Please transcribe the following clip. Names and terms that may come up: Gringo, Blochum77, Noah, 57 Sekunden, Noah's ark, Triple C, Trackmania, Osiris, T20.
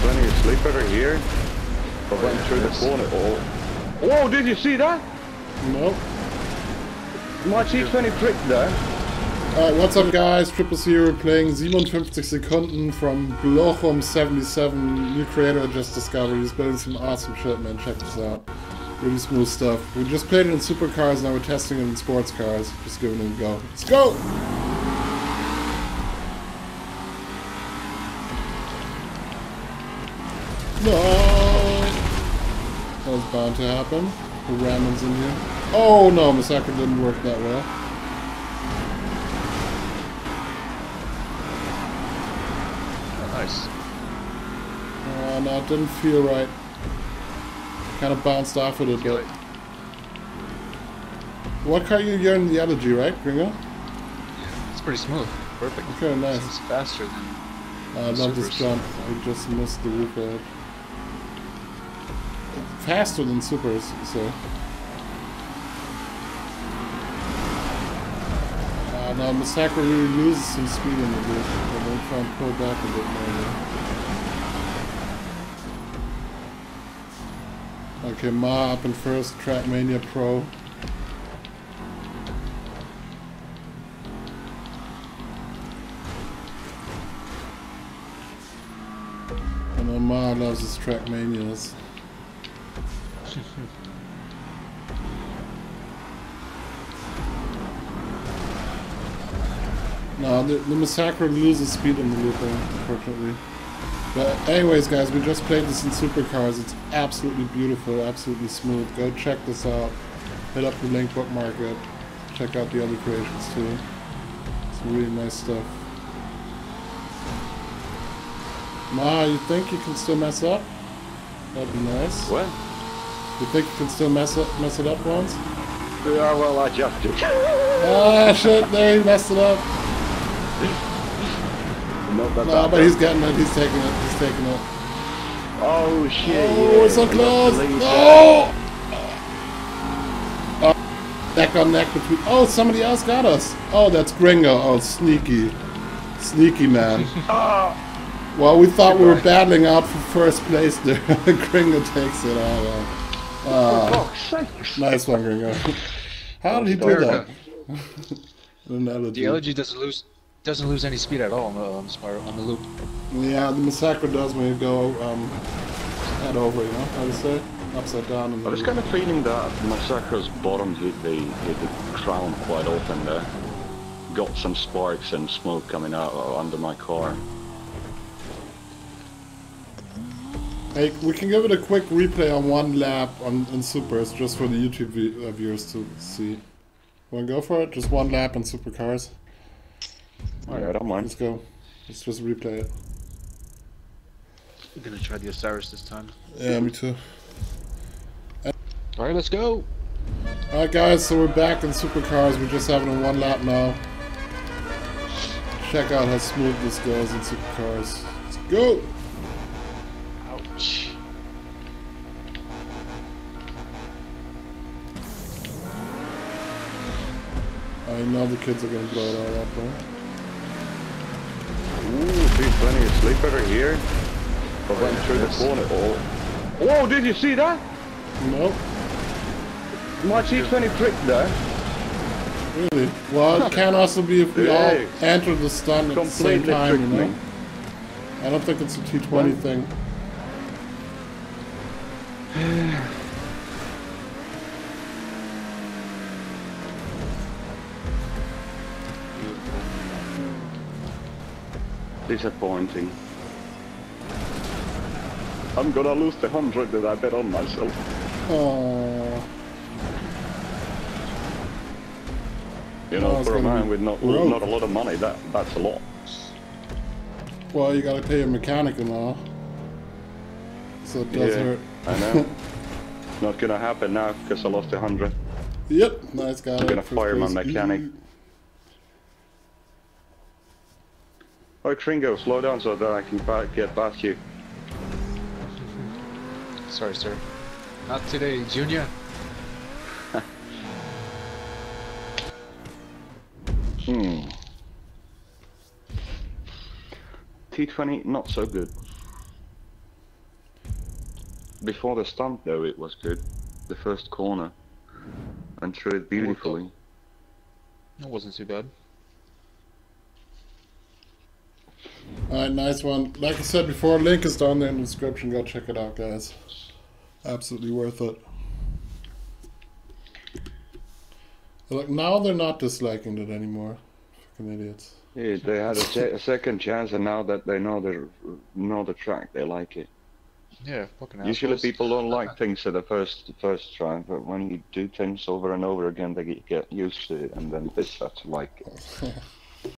Plenty of sleeper here. I went through the corner. Whoa, did you see that? No. My T20 pricked there. Alright, what's up guys? Triple C here, playing 57 Sekunden from Blochum77. New creator I just discovered. He's building some awesome shit, man. Check this out. Really smooth stuff. We just played it in supercars, now we're testing it in sports cars. Just giving it a go. Let's go! No! That was bound to happen. The Ramon's in here. Oh no, Massacre didn't work that well. Nice. Oh no, it didn't feel right. Kind of bounced off it a bit. What car you in the other G, right, Gringo? Yeah, it's pretty smooth. Perfect. Okay, nice. It's faster than... I love this jump. I just missed the roof edge. Faster than supers, so... now Massacre really loses some speed in the roof. I'm going to try and pull back a bit more now. Okay, Ma up in first, Trackmania Pro. I know Ma loves his Trackmanias. No, the Massacre loses speed in the loop, unfortunately. But anyways guys, we just played this in supercars. It's absolutely beautiful, absolutely smooth. Go check this out. Hit up the link, bookmark it. Check out the other creations too. It's really nice stuff. Ma, you think you can still mess up? That'd be nice. What? You think you can still mess it up once? Yeah, well I just did. Ah shit, there he messed it up. No, but he's getting it, he's taking it, he's taking it. Oh shit. Oh, it's so close. No! Oh, neck on neck between. Oh, somebody else got us. Oh, that's Gringo. Oh, sneaky. Sneaky man. Well, we thought we were battling out for first place there. Gringo takes it all out. Nice one, Gringo. How did he do that? The allergy doesn't lose any speed at all on the loop. Yeah, the Massacre does when you go head over, you know, I would say, upside down. And I was kind of feeling that Massacre's bottom hit the crown quite often there. Got some sparks and smoke coming out under my car. Hey, we can give it a quick replay on one lap on Supers, just for the YouTube viewers to see. Wanna go for it? Just one lap on Supercars. Alright, I don't mind. Let's go. Let's just replay it. I'm gonna try the Osiris this time. Yeah, me too. Alright, let's go! Alright guys, so we're back in Supercars. We're just having a one lap now. Check out how smooth this goes in Supercars. Let's go! Ouch. I know the kids are gonna blow it all up though. Ooh, T20 is sleeper here. I went through the corner. Whoa, did you see that? No. My T20 pricked there. Really? Well, it can also be if we all enter the stun at the same time, you know? I don't think it's a T20 thing. Disappointing. I'm gonna lose the 100 that I bet on myself. Aww. You know, for a man with not a lot of money, that's a lot. Well, you gotta pay a mechanic and all. So it does hurt. I know. Not gonna happen now because I lost the 100. Yep, nice guy. I'm gonna fire my mechanic. Oh, Gringo, slow down so that I can get past you. Sorry, sir. Not today, Junior. T20, not so good. Before the stamp though, it was good. The first corner. And threw it beautifully. That wasn't too bad. Alright, nice one. Like I said before, link is down there in the description. Go check it out, guys. Absolutely worth it. Look, now they're not disliking it anymore. Fucking idiots. Yeah, they had a second chance, and now that they know the track, they like it. Yeah, fucking usually assholes. People don't like things at the first try, but when you do things over and over again, they get used to it, and then they start to like it.